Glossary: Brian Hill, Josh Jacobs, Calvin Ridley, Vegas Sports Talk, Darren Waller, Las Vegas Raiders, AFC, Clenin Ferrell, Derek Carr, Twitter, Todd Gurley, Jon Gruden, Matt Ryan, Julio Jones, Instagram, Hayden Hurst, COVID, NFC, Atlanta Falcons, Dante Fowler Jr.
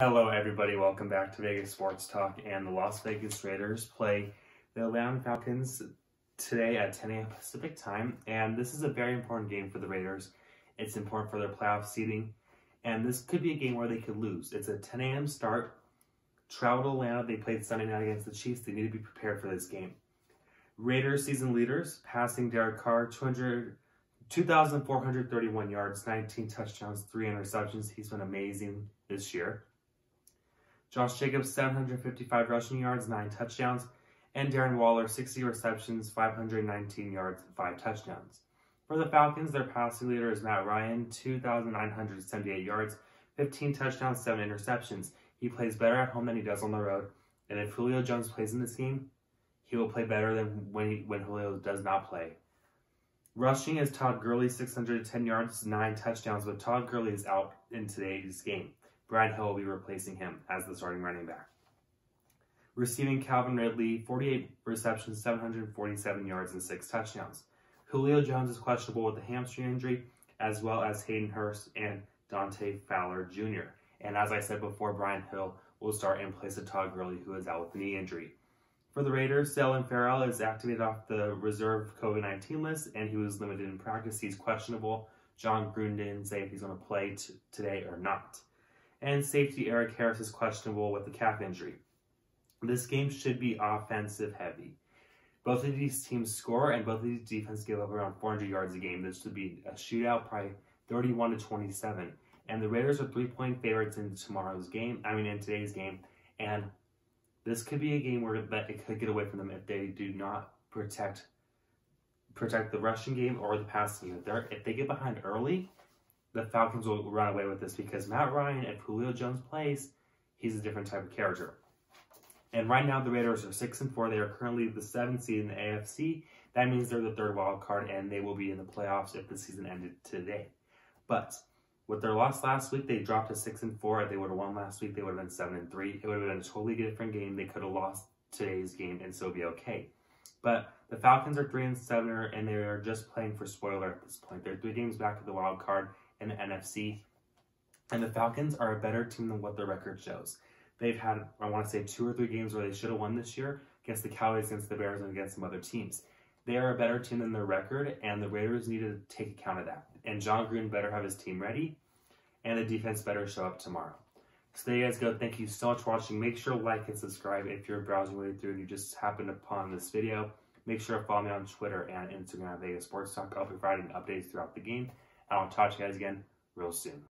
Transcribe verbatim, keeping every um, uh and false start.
Hello everybody, welcome back to Vegas Sports Talk, and the Las Vegas Raiders play the Atlanta Falcons today at ten A M Pacific time, and this is a very important game for the Raiders. It's important for their playoff seeding, and this could be a game where they could lose. It's a ten A M start, travel to Atlanta. They played Sunday night against the Chiefs. They need to be prepared for this game. Raiders season leaders, passing Derek Carr, two thousand four hundred thirty-one yards, nineteen touchdowns, three interceptions. He's been amazing this year. Josh Jacobs, seven hundred fifty-five rushing yards, nine touchdowns, and Darren Waller, sixty receptions, five hundred nineteen yards, and five touchdowns. For the Falcons, their passing leader is Matt Ryan, two thousand nine hundred seventy-eight yards, fifteen touchdowns, seven interceptions. He plays better at home than he does on the road, and if Julio Jones plays in this game, he will play better than when, he, when Julio does not play. Rushing is Todd Gurley, six hundred ten yards, nine touchdowns, but Todd Gurley is out in today's game. Brian Hill will be replacing him as the starting running back. Receiving, Calvin Ridley, forty-eight receptions, seven hundred forty-seven yards, and six touchdowns. Julio Jones is questionable with a hamstring injury, as well as Hayden Hurst and Dante Fowler Junior And as I said before, Brian Hill will start in place of Todd Gurley, who is out with a knee injury. For the Raiders, Clenin Ferrell is activated off the reserve COVID nineteen list, and he was limited in practice. He's questionable. Jon Gruden didn't say if he's going to play today or not. And safety Derek Carr is questionable with a calf injury. This game should be offensive heavy. Both of these teams score, and both of these defenses give up around four hundred yards a game. This should be a shootout, probably thirty-one to twenty-seven. And the Raiders are three-point favorites in tomorrow's game. I mean, in today's game. And this could be a game where that it could get away from them if they do not protect protect the rushing game or the passing game. If they're if they get behind early, the Falcons will run away with this, because Matt Ryan, if Julio Jones plays, he's a different type of character. And right now, the Raiders are six and four. They are currently the seventh seed in the A F C. That means they're the third wild card, and they will be in the playoffs if the season ended today. But with their loss last week, they dropped to six and four. If they would have won last week, they would have been seven and three. It would have been a totally different game. They could have lost today's game and still be okay. But the Falcons are three and seven, and they are just playing for spoiler at this point. They're three games back of the wild card in the N F C, and the Falcons are a better team than what their record shows. They've had, I want to say, two or three games where they should have won this year, against the Cowboys, against the Bears, and against some other teams. They are a better team than their record, and the Raiders need to take account of that. And Jon Gruden better have his team ready, and the defense better show up tomorrow. So there you guys go. Thank you so much for watching. Make sure to like and subscribe if you're browsing your way through and you just happened upon this video. Make sure to follow me on Twitter and Instagram at Vegas Sports Talk. I'll be providing updates throughout the game. I'll talk to you guys again real soon.